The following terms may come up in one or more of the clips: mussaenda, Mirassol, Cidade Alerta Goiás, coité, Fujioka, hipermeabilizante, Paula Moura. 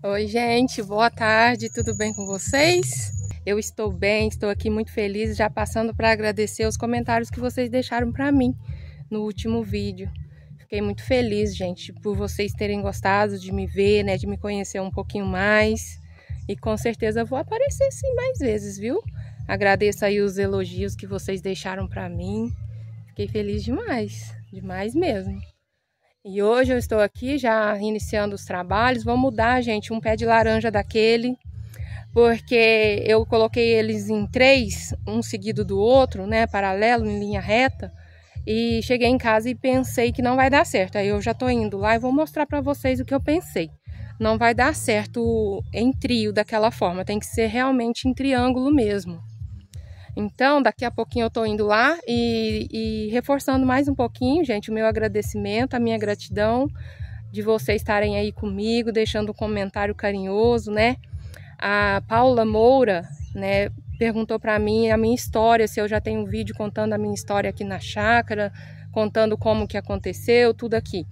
Oi gente, boa tarde, tudo bem com vocês? Eu estou bem, estou aqui muito feliz, já passando para agradecer os comentários que vocês deixaram para mim no último vídeo. Fiquei muito feliz, gente, por vocês terem gostado de me ver, né, de me conhecer um pouquinho mais. E com certeza vou aparecer sim mais vezes, viu? Agradeço aí os elogios que vocês deixaram para mim. Fiquei feliz demais, demais mesmo. E hoje eu estou aqui já iniciando os trabalhos. Vou mudar, gente, um pé de laranja daquele, porque eu coloquei eles em três, um seguido do outro, né, paralelo, em linha reta. E cheguei em casa e pensei que não vai dar certo. Aí eu já tô indo lá e vou mostrar pra vocês o que eu pensei. Não vai dar certo em trio daquela forma. Tem que ser realmente em triângulo mesmo. Então, daqui a pouquinho eu tô indo lá e reforçando mais um pouquinho, gente, o meu agradecimento, a minha gratidão de vocês estarem aí comigo, deixando um comentário carinhoso, né? A Paula Moura, né, perguntou para mim a minha história, se eu já tenho um vídeo contando a minha história aqui na chácara, contando como que aconteceu, tudo aqui.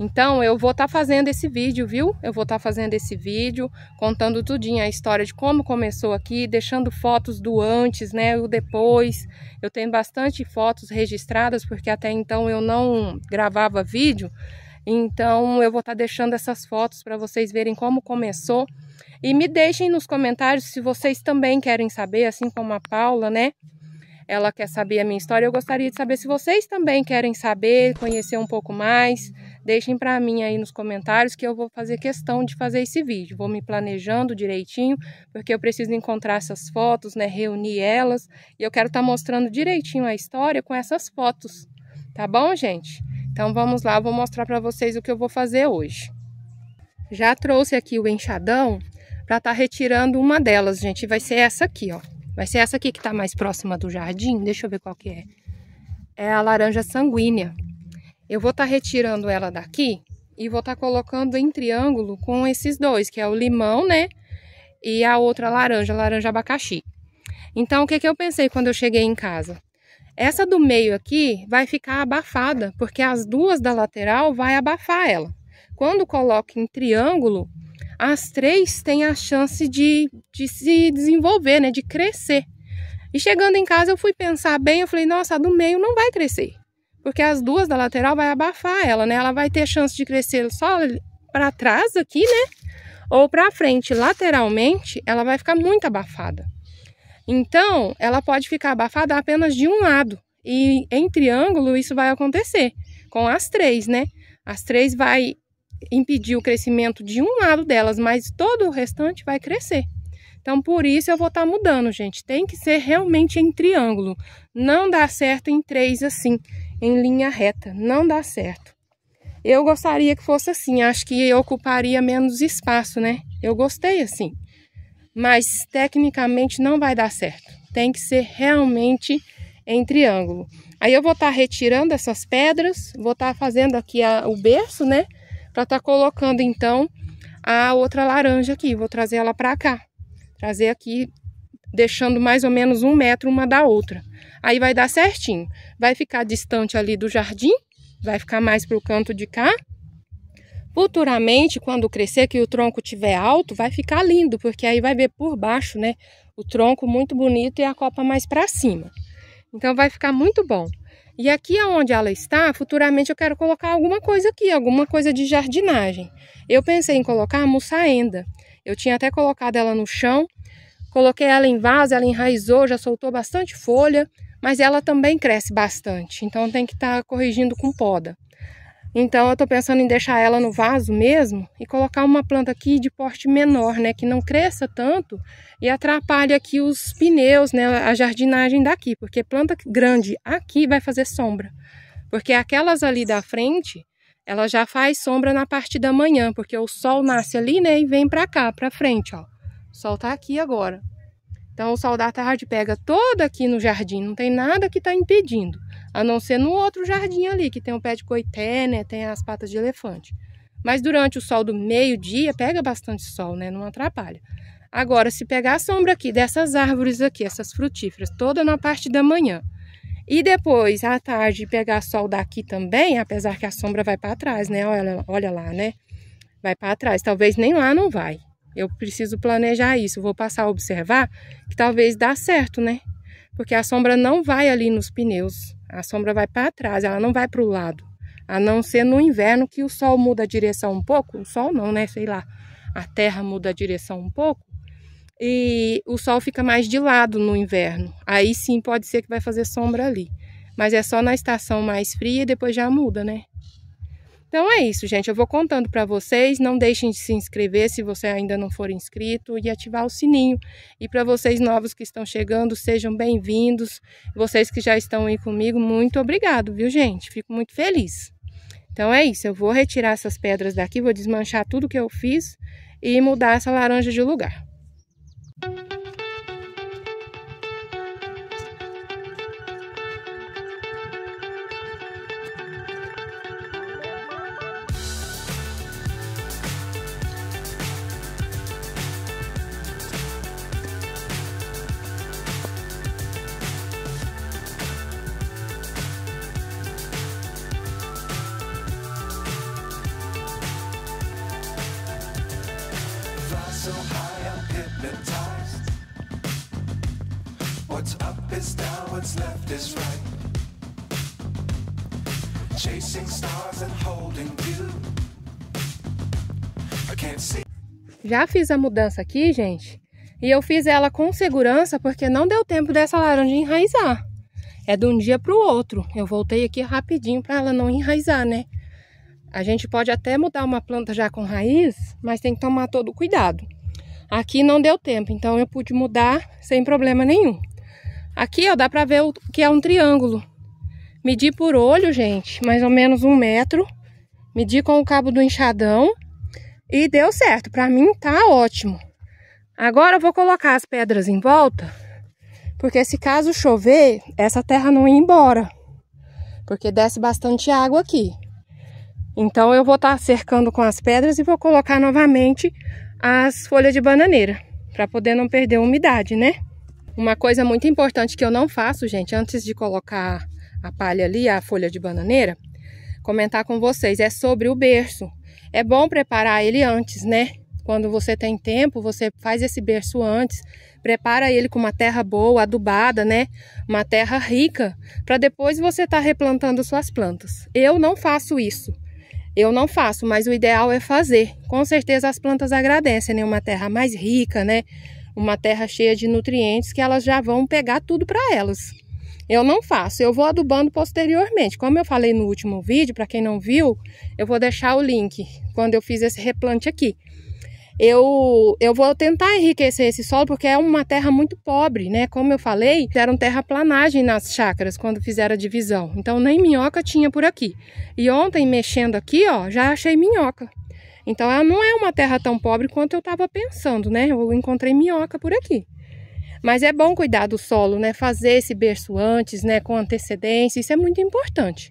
Então, eu vou estar fazendo esse vídeo, viu? Eu vou estar fazendo esse vídeo, contando tudinho a história de como começou aqui, deixando fotos do antes, né, o depois. Eu tenho bastante fotos registradas, porque até então eu não gravava vídeo. Então, eu vou estar deixando essas fotos para vocês verem como começou. E me deixem nos comentários se vocês também querem saber, assim como a Paula, né? Ela quer saber a minha história. Eu gostaria de saber se vocês também querem saber, conhecer um pouco mais. Deixem para mim aí nos comentários que eu vou fazer questão de fazer esse vídeo. Vou me planejando direitinho, porque eu preciso encontrar essas fotos, né? Reunir elas. E eu quero estar mostrando direitinho a história com essas fotos. Tá bom, gente? Então vamos lá, eu vou mostrar para vocês o que eu vou fazer hoje. Já trouxe aqui o enxadão para estar retirando uma delas, gente. Vai ser essa aqui, ó. Vai ser essa aqui que tá mais próxima do jardim. Deixa eu ver qual que é. É a laranja sanguínea. Eu vou estar retirando ela daqui e vou estar colocando em triângulo com esses dois, que é o limão, né? E a outra laranja, laranja abacaxi. Então, o que que eu pensei quando eu cheguei em casa? Essa do meio aqui vai ficar abafada, porque as duas da lateral vai abafar ela. Quando coloco em triângulo, as três têm a chance de se desenvolver, né? De crescer. E chegando em casa eu fui pensar bem, eu falei, nossa, a do meio não vai crescer. Porque as duas da lateral vai abafar ela, né? Ela vai ter chance de crescer só para trás aqui, né? Ou para frente, lateralmente, ela vai ficar muito abafada. Então, ela pode ficar abafada apenas de um lado. E em triângulo isso vai acontecer com as três, né? As três vai impedir o crescimento de um lado delas, mas todo o restante vai crescer. Então, por isso eu vou estar mudando, gente. Tem que ser realmente em triângulo. Não dá certo em três assim, em linha reta. Não dá certo. Eu gostaria que fosse assim. Acho que ocuparia menos espaço, né? Eu gostei assim. Mas, tecnicamente, não vai dar certo. Tem que ser realmente em triângulo. Aí eu vou estar retirando essas pedras. Vou estar fazendo aqui o berço, né? Para estar colocando, então, a outra laranja aqui. Vou trazer ela para cá. Trazer aqui, deixando mais ou menos 1 metro uma da outra. Aí vai dar certinho. Vai ficar distante ali do jardim. Vai ficar mais para o canto de cá. Futuramente, quando crescer, que o tronco estiver alto, vai ficar lindo. Porque aí vai ver por baixo, né? O tronco muito bonito e a copa mais para cima. Então, vai ficar muito bom. E aqui onde ela está, futuramente eu quero colocar alguma coisa aqui, alguma coisa de jardinagem. Eu pensei em colocar a mussaenda. Eu tinha até colocado ela no chão, coloquei ela em vaso, ela enraizou, já soltou bastante folha, mas ela também cresce bastante, então tem que estar corrigindo com poda. Então eu estou pensando em deixar ela no vaso mesmo e colocar uma planta aqui de porte menor, né, que não cresça tanto e atrapalhe aqui os pneus, né, a jardinagem daqui, porque planta grande aqui vai fazer sombra, porque aquelas ali da frente, ela já faz sombra na parte da manhã, porque o sol nasce ali, né, e vem para cá, para frente, ó. O sol tá aqui agora. Então o sol da tarde pega toda aqui no jardim, não tem nada que tá impedindo. A não ser no outro jardim ali, que tem o pé de coité, né? Tem as patas de elefante. Mas durante o sol do meio-dia, pega bastante sol, né? Não atrapalha. Agora, se pegar a sombra aqui dessas árvores aqui, essas frutíferas, toda na parte da manhã. E depois, à tarde, pegar sol daqui também, apesar que a sombra vai para trás, né? Olha lá, né? Vai para trás. Talvez nem lá não vai. Eu preciso planejar isso, vou passar a observar que talvez dá certo, né? Porque a sombra não vai ali nos pneus, a sombra vai para trás, ela não vai para o lado. A não ser no inverno que o sol muda a direção um pouco, o sol não, né? Sei lá, a terra muda a direção um pouco e o sol fica mais de lado no inverno. Aí sim pode ser que vai fazer sombra ali, mas é só na estação mais fria e depois já muda, né? Então é isso, gente. Eu vou contando para vocês. Não deixem de se inscrever se você ainda não for inscrito e ativar o sininho. E para vocês novos que estão chegando, sejam bem-vindos. Vocês que já estão aí comigo, muito obrigado, viu, gente? Fico muito feliz. Então é isso. Eu vou retirar essas pedras daqui, vou desmanchar tudo que eu fiz e mudar essa laranja de lugar. So high, I'm hypnotized. What's up is down, what's left is right. Chasing stars and holding you. I can't see. Já fiz a mudança aqui, gente, e eu fiz ela com segurança porque não deu tempo dessa laranja enraizar. É de um dia para o outro. Eu voltei aqui rapidinho para ela não enraizar, né? A gente pode até mudar uma planta já com raiz, mas tem que tomar todo o cuidado. Aqui não deu tempo, então eu pude mudar sem problema nenhum. Aqui, ó, dá pra ver que é um triângulo. Medi por olho, gente, mais ou menos 1 metro. Medi com o cabo do enxadão e deu certo. Pra mim tá ótimo. Agora eu vou colocar as pedras em volta, porque se caso chover, essa terra não ir embora. Porque desce bastante água aqui. Então eu vou estar cercando com as pedras e vou colocar novamente as folhas de bananeira, para poder não perder a umidade, né? Uma coisa muito importante que eu não faço, gente, antes de colocar a palha ali, a folha de bananeira, comentar com vocês, é sobre o berço. É bom preparar ele antes, né? Quando você tem tempo, você faz esse berço antes, prepara ele com uma terra boa, adubada, né? Uma terra rica, para depois você estar replantando suas plantas. Eu não faço isso. Eu não faço, mas o ideal é fazer. Com certeza as plantas agradecem, né? Uma terra mais rica, né? Uma terra cheia de nutrientes que elas já vão pegar tudo para elas. Eu não faço, eu vou adubando posteriormente. Como eu falei no último vídeo, para quem não viu, eu vou deixar o link quando eu fiz esse replante aqui. Eu vou tentar enriquecer esse solo porque é uma terra muito pobre, né? Como eu falei, fizeram terraplanagem nas chácaras quando fizeram a divisão. Então nem minhoca tinha por aqui. E ontem mexendo aqui, ó, já achei minhoca. Então ela não é uma terra tão pobre quanto eu estava pensando, né? Eu encontrei minhoca por aqui. Mas é bom cuidar do solo, né? Fazer esse berço antes, né? Com antecedência, isso é muito importante.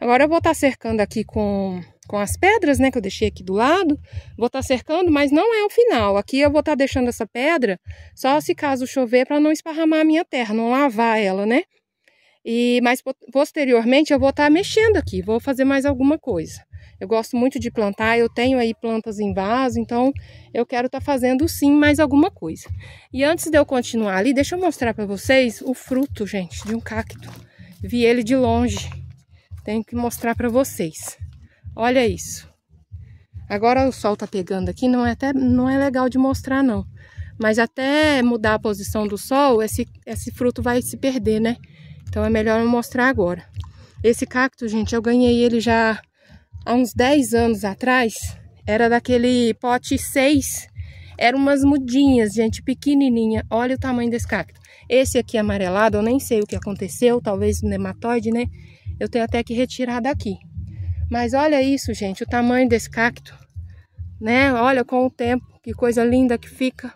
Agora eu vou estar cercando aqui com as pedras, né, que eu deixei aqui do lado, vou estar cercando, mas não é o final. Aqui eu vou estar deixando essa pedra só se caso chover para não esparramar a minha terra, não lavar ela, né? E mas posteriormente eu vou estar mexendo aqui, vou fazer mais alguma coisa. Eu gosto muito de plantar, eu tenho aí plantas em vaso, então eu quero estar fazendo sim mais alguma coisa. E antes de eu continuar ali, deixa eu mostrar para vocês o fruto, gente, de um cacto. Vi ele de longe. Tenho que mostrar para vocês. Olha isso. Agora o sol tá pegando aqui, não é legal de mostrar não. Mas até mudar a posição do sol, esse fruto vai se perder, né? Então é melhor eu mostrar agora. Esse cacto, gente, eu ganhei ele já há uns 10 anos atrás. Era daquele pote 6. Eram umas mudinhas, gente, pequenininha. Olha o tamanho desse cacto. Esse aqui amarelado, eu nem sei o que aconteceu, talvez um nematóide, né? Eu tenho até que retirar daqui. Mas olha isso, gente, o tamanho desse cacto, né? Olha com o tempo, que coisa linda que fica.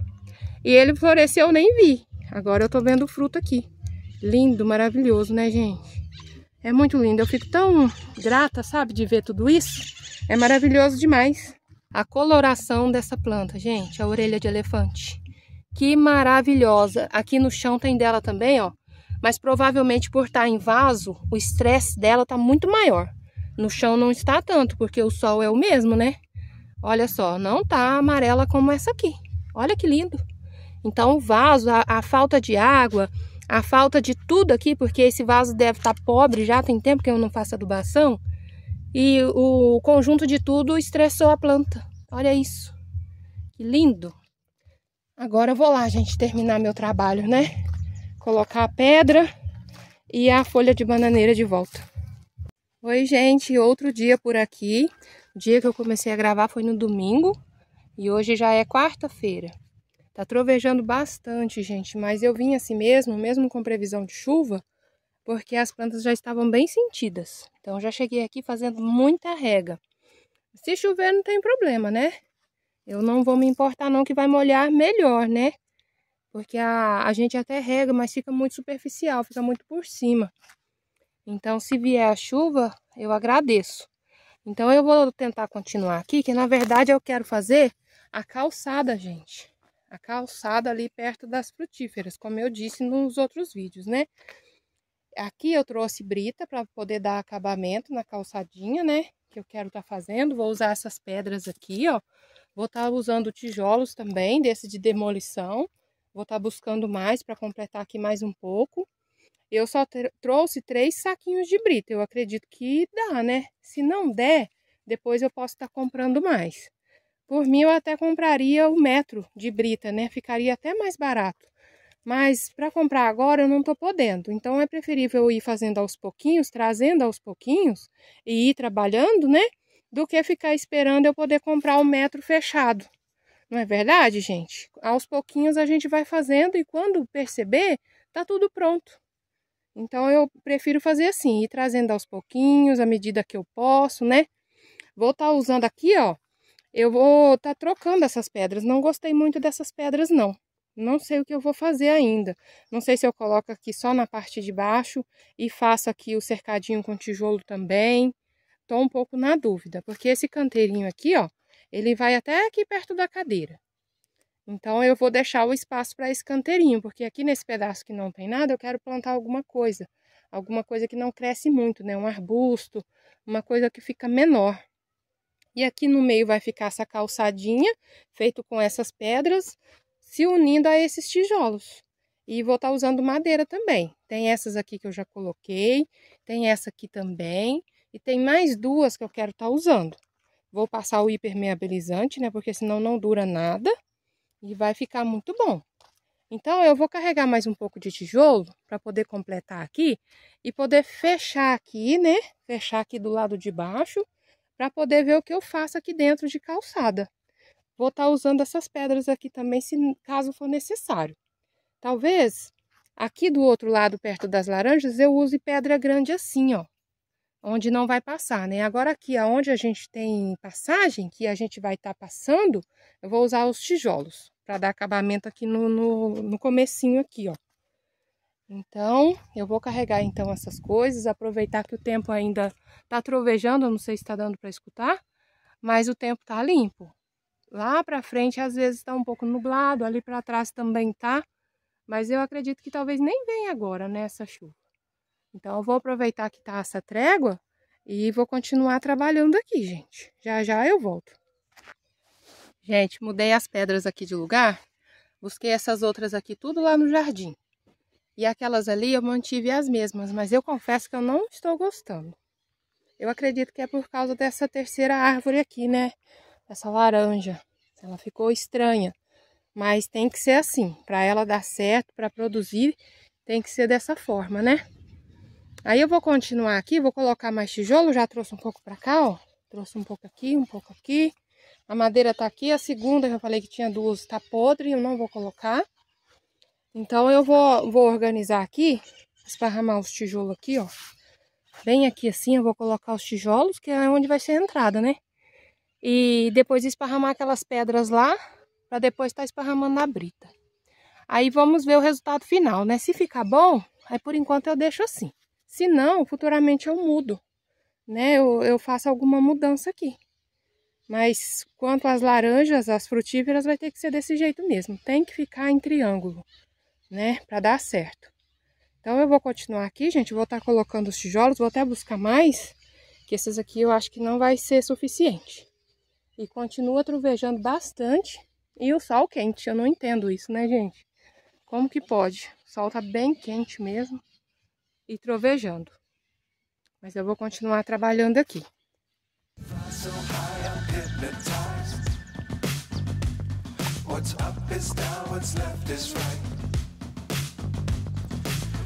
E ele floresceu, eu nem vi. Agora eu tô vendo o fruto aqui. Lindo, maravilhoso, né, gente? É muito lindo. Eu fico tão grata, sabe, de ver tudo isso. É maravilhoso demais. A coloração dessa planta, gente, a orelha de elefante. Que maravilhosa. Aqui no chão tem dela também, ó. Mas provavelmente por estar em vaso, o estresse dela tá muito maior. No chão não está tanto, porque o sol é o mesmo, né? Olha só, não tá amarela como essa aqui. Olha que lindo. Então o vaso, a falta de água, a falta de tudo aqui, porque esse vaso deve estar pobre, já tem tempo que eu não faço adubação. E o conjunto de tudo estressou a planta. Olha isso. Que lindo. Agora eu vou lá, gente, terminar meu trabalho, né? Colocar a pedra e a folha de bananeira de volta. Oi, gente. Outro dia por aqui. O dia que eu comecei a gravar foi no domingo. E hoje já é quarta-feira. Tá trovejando bastante, gente. Mas eu vim assim mesmo, mesmo com previsão de chuva, porque as plantas já estavam bem sentidas. Então, já cheguei aqui fazendo muita rega. Se chover, não tem problema, né? Eu não vou me importar não, que vai molhar melhor, né? Porque a gente até rega, mas fica muito superficial, fica muito por cima. Então, se vier a chuva, eu agradeço. Então, eu vou tentar continuar aqui, que na verdade eu quero fazer a calçada, gente. A calçada ali perto das frutíferas, como eu disse nos outros vídeos, né? Aqui eu trouxe brita para poder dar acabamento na calçadinha, né? Que eu quero estar fazendo. Vou usar essas pedras aqui, ó. Vou estar usando tijolos também, desse de demolição. Vou estar buscando mais para completar aqui mais um pouco. Eu só trouxe 3 saquinhos de brita. Eu acredito que dá, né? Se não der, depois eu posso estar comprando mais. Por mim, eu até compraria o metro de brita, né? Ficaria até mais barato. Mas para comprar agora eu não estou podendo, então é preferível ir fazendo aos pouquinhos, trazendo aos pouquinhos e ir trabalhando, né? Do que ficar esperando eu poder comprar o metro fechado. Não é verdade, gente? Aos pouquinhos a gente vai fazendo e quando perceber, tá tudo pronto. Então eu prefiro fazer assim, ir trazendo aos pouquinhos, à medida que eu posso, né? Vou estar usando aqui, ó, eu vou estar trocando essas pedras, não gostei muito dessas pedras não. Não sei o que eu vou fazer ainda. Não sei se eu coloco aqui só na parte de baixo e faço aqui o cercadinho com tijolo também. Tô um pouco na dúvida, porque esse canteirinho aqui, ó, ele vai até aqui perto da cadeira. Então eu vou deixar o espaço para esse canteirinho, porque aqui nesse pedaço que não tem nada, eu quero plantar alguma coisa que não cresce muito, né? Um arbusto, uma coisa que fica menor. E aqui no meio vai ficar essa calçadinha, feito com essas pedras, se unindo a esses tijolos. E vou estar usando madeira também. Tem essas aqui que eu já coloquei, tem essa aqui também, e tem mais 2 que eu quero estar usando. Vou passar o hipermeabilizante, né, porque senão não dura nada, e vai ficar muito bom. Então eu vou carregar mais um pouco de tijolo, para poder completar aqui, e poder fechar aqui, né, fechar aqui do lado de baixo, para poder ver o que eu faço aqui dentro de calçada. Vou estar usando essas pedras aqui também, se caso for necessário. Talvez aqui do outro lado, perto das laranjas, eu use pedra grande assim, ó. Onde não vai passar, né? Agora aqui, onde a gente tem passagem, que a gente vai estar passando, eu vou usar os tijolos. Para dar acabamento aqui no comecinho aqui, ó. Então, eu vou carregar então essas coisas. Aproveitar que o tempo ainda tá trovejando, eu não sei se tá dando para escutar. Mas o tempo tá limpo. Lá para frente, às vezes, está um pouco nublado, ali para trás também tá. Mas eu acredito que talvez nem venha agora, né, essa chuva. Então, eu vou aproveitar que tá essa trégua e vou continuar trabalhando aqui, gente. Já, já eu volto. Gente, mudei as pedras aqui de lugar. Busquei essas outras aqui, tudo lá no jardim. E aquelas ali eu mantive as mesmas, mas eu confesso que eu não estou gostando. Eu acredito que é por causa dessa terceira árvore aqui, né? Essa laranja, ela ficou estranha, mas tem que ser assim, para ela dar certo, para produzir, tem que ser dessa forma, né? Aí eu vou continuar aqui, vou colocar mais tijolo, já trouxe um pouco para cá, ó, trouxe um pouco aqui, um pouco aqui. A madeira tá aqui, a segunda que eu falei que tinha 2 tá podre, eu não vou colocar. Então eu vou organizar aqui, esparramar os tijolos aqui, ó, bem aqui assim, eu vou colocar os tijolos, que é onde vai ser a entrada, né? E depois esparramar aquelas pedras lá, para depois estar esparramando na brita. Aí vamos ver o resultado final, né? Se ficar bom, aí por enquanto eu deixo assim. Se não, futuramente eu mudo, né? Eu faço alguma mudança aqui. Mas quanto às laranjas, às frutíferas, vai ter que ser desse jeito mesmo. Tem que ficar em triângulo, né? Para dar certo. Então eu vou continuar aqui, gente. Vou estar colocando os tijolos, vou até buscar mais. Que esses aqui eu acho que não vai ser suficiente. E continua trovejando bastante, E o sol quente, eu não entendo isso, né, gente? Como que pode? O sol tá bem quente mesmo e trovejando. Mas eu vou continuar trabalhando aqui.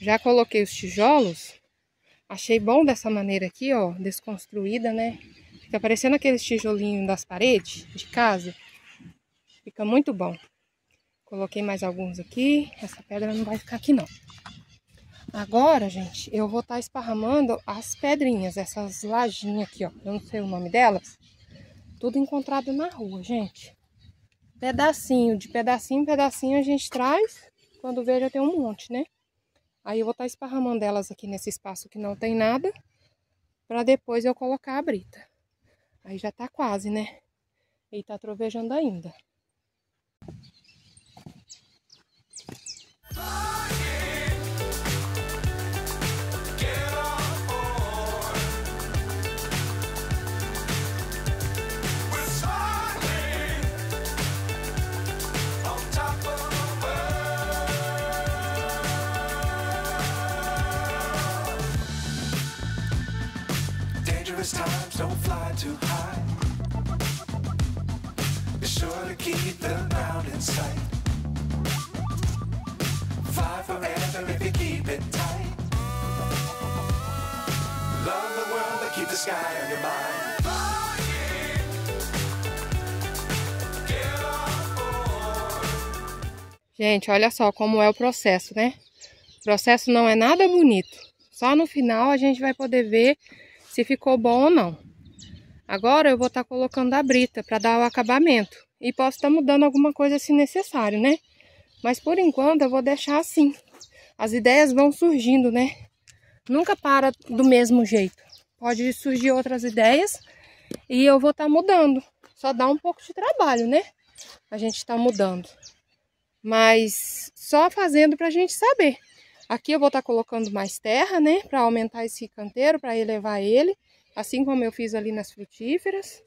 Já coloquei os tijolos, achei bom dessa maneira aqui, ó, desconstruída, né? Fica parecendo aqueles tijolinhos das paredes de casa, fica muito bom. Coloquei mais alguns aqui, essa pedra não vai ficar aqui não. Agora, gente, eu vou estar esparramando as pedrinhas, essas lajinhas aqui, ó, eu não sei o nome delas, tudo encontrado na rua, gente. Pedacinho, de pedacinho em pedacinho a gente traz, quando vê já tem um monte, né? Aí eu vou estar esparramando elas aqui nesse espaço que não tem nada, para depois eu colocar a brita. Aí já tá quase, né? E tá trovejando ainda. Times don't fly too high. Be sure to keep the ground in sight. Fly forever if you keep it tight. Love the world, but keep the sky on your mind. Gente, olha só como é o processo, né? O processo não é nada bonito. Só no final a gente vai poder ver se ficou bom ou não. Agora eu vou estar colocando a brita para dar o acabamento. E posso estar mudando alguma coisa se necessário, né? Mas por enquanto eu vou deixar assim. As ideias vão surgindo, né? Nunca para do mesmo jeito. Pode surgir outras ideias e eu vou estar mudando. Só dá um pouco de trabalho, né? A gente está mudando. Mas só fazendo para a gente saber. Aqui eu vou estar colocando mais terra, né, para aumentar esse canteiro, para elevar ele, assim como eu fiz ali nas frutíferas.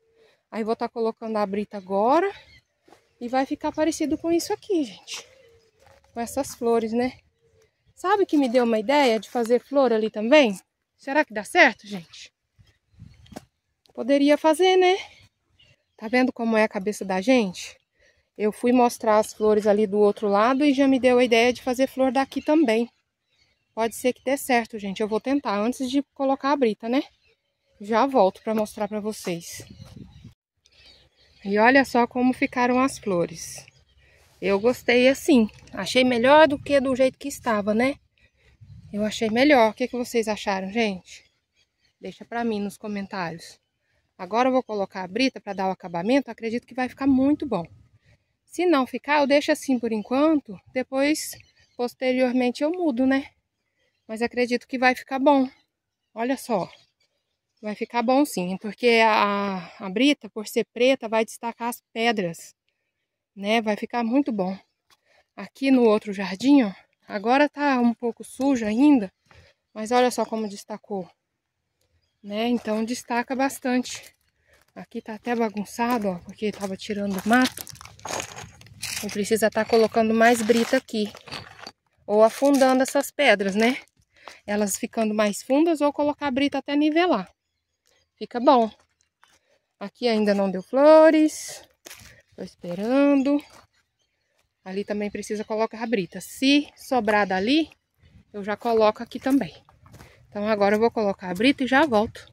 Aí vou estar colocando a brita agora e vai ficar parecido com isso aqui, gente. Com essas flores, né? Sabe que me deu uma ideia de fazer flor ali também? Será que dá certo, gente? Poderia fazer, né? Tá vendo como é a cabeça da gente? Eu fui mostrar as flores ali do outro lado e já me deu a ideia de fazer flor daqui também. Pode ser que dê certo, gente. Eu vou tentar antes de colocar a brita, né? Já volto para mostrar para vocês. E olha só como ficaram as flores. Eu gostei assim. Achei melhor do que do jeito que estava, né? Eu achei melhor. O que vocês acharam, gente? Deixa para mim nos comentários. Agora eu vou colocar a brita para dar o acabamento. Acredito que vai ficar muito bom. Se não ficar, eu deixo assim por enquanto. Depois, posteriormente, eu mudo, né? Mas acredito que vai ficar bom. Olha só. Vai ficar bom sim, porque a brita, por ser preta, vai destacar as pedras, né? Vai ficar muito bom. Aqui no outro jardim, ó. Agora tá um pouco sujo ainda, mas olha só como destacou, né? Então destaca bastante. Aqui tá até bagunçado, ó, porque tava tirando o mato. Eu preciso estar colocando mais brita aqui. Ou afundando essas pedras, né? Elas ficando mais fundas, ou colocar a brita até nivelar. Fica bom. Aqui ainda não deu flores. Tô esperando. Ali também precisa colocar a brita. Se sobrar dali, eu já coloco aqui também. Então agora eu vou colocar a brita e já volto.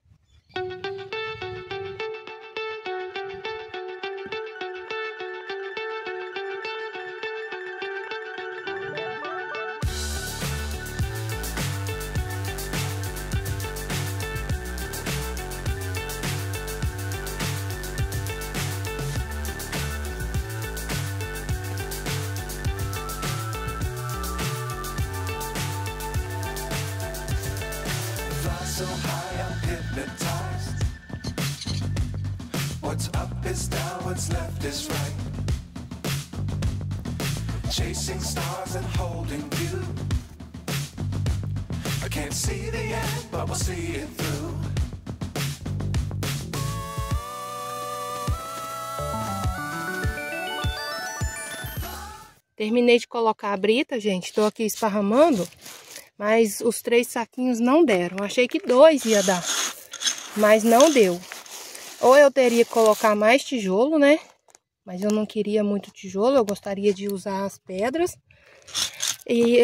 chasing stars and holding you. I can't see the end, but we'll see it through. Terminei de colocar a brita, gente. Tô aqui esparramando, mas os 3 saquinhos não deram. Achei que 2 ia dar, mas não deu. Ou eu teria que colocar mais tijolo, né? Mas eu não queria muito tijolo, eu gostaria de usar as pedras.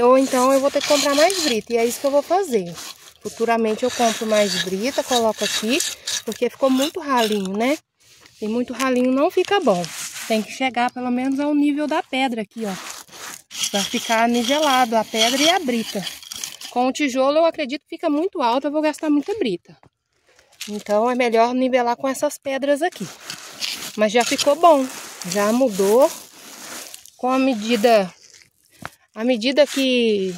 Ou então eu vou ter que comprar mais brita, e é isso que eu vou fazer. Futuramente eu compro mais brita, coloco aqui, porque ficou muito ralinho, né? E muito ralinho não fica bom. Tem que chegar pelo menos ao nível da pedra aqui, ó. Pra ficar nivelado a pedra e a brita. Com o tijolo eu acredito que fica muito alto, eu vou gastar muita brita. Então é melhor nivelar com essas pedras aqui. Mas já ficou bom, já mudou. Com a medida que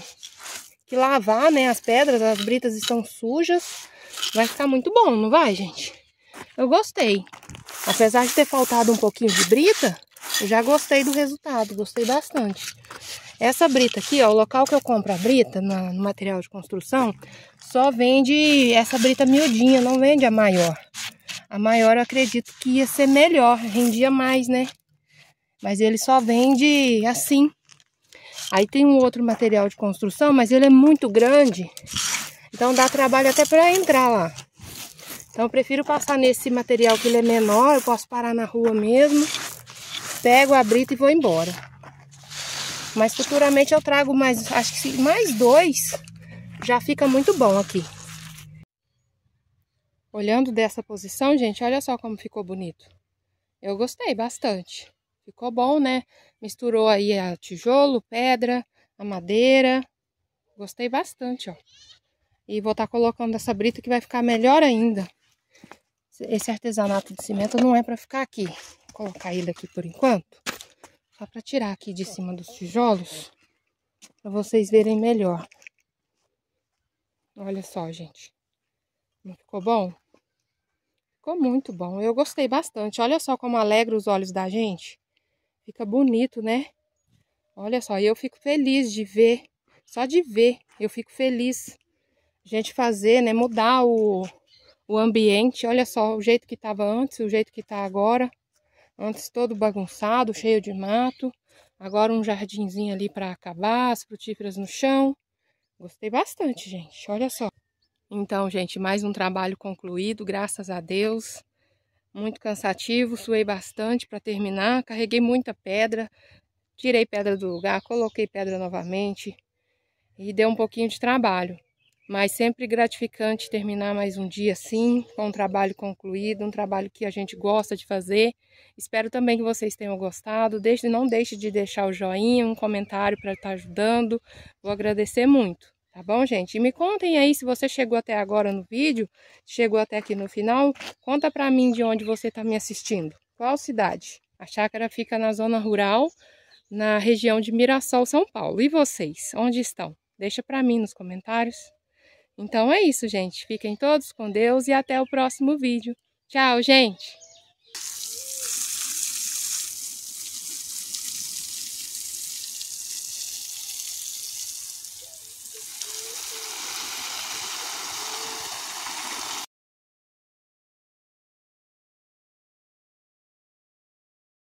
lavar, né, as pedras, as britas estão sujas, vai ficar muito bom, não vai, gente? Eu gostei. Apesar de ter faltado um pouquinho de brita, eu já gostei do resultado, gostei bastante. Essa brita aqui, ó, o local que eu compro a brita, no material de construção, só vende essa brita miudinha, não vende a maior. A maior eu acredito que ia ser melhor, rendia mais, né? Mas ele só vende assim. Aí tem um outro material de construção, mas ele é muito grande, então dá trabalho até para entrar lá. Então eu prefiro passar nesse material que ele é menor, eu posso parar na rua mesmo, pego a brita e vou embora. Mas futuramente eu trago mais, acho que mais 2, já fica muito bom aqui. Olhando dessa posição, gente, olha só como ficou bonito. Eu gostei bastante. Ficou bom, né? Misturou aí a tijolo, pedra, a madeira. Gostei bastante, ó. E vou estar colocando essa brita que vai ficar melhor ainda. Esse artesanato de cimento não é para ficar aqui. Vou colocar ele aqui por enquanto. Só para tirar aqui de cima dos tijolos. Para vocês verem melhor. Olha só, gente. Não ficou bom? Ficou muito bom. Eu gostei bastante. Olha só como alegra os olhos da gente. Fica bonito, né? Olha só. E eu fico feliz de ver. Só de ver. Eu fico feliz. A gente fazer, né? Mudar o ambiente. Olha só o jeito que estava antes, o jeito que está agora. Antes todo bagunçado, cheio de mato. Agora um jardinzinho ali para acabar, as frutíferas no chão. Gostei bastante, gente. Olha só. Então, gente, mais um trabalho concluído, graças a Deus. Muito cansativo, suei bastante para terminar. Carreguei muita pedra, tirei pedra do lugar, coloquei pedra novamente. E deu um pouquinho de trabalho. Mas sempre gratificante terminar mais um dia assim, com um trabalho concluído, um trabalho que a gente gosta de fazer. Espero também que vocês tenham gostado. Não deixe de deixar o joinha, um comentário para estar ajudando. Vou agradecer muito, tá bom, gente? E me contem aí se você chegou até agora no vídeo, chegou até aqui no final. Conta para mim de onde você está me assistindo. Qual cidade? A chácara fica na zona rural, na região de Mirassol, São Paulo. E vocês, onde estão? Deixa para mim nos comentários. Então é isso, gente. Fiquem todos com Deus e até o próximo vídeo. Tchau, gente!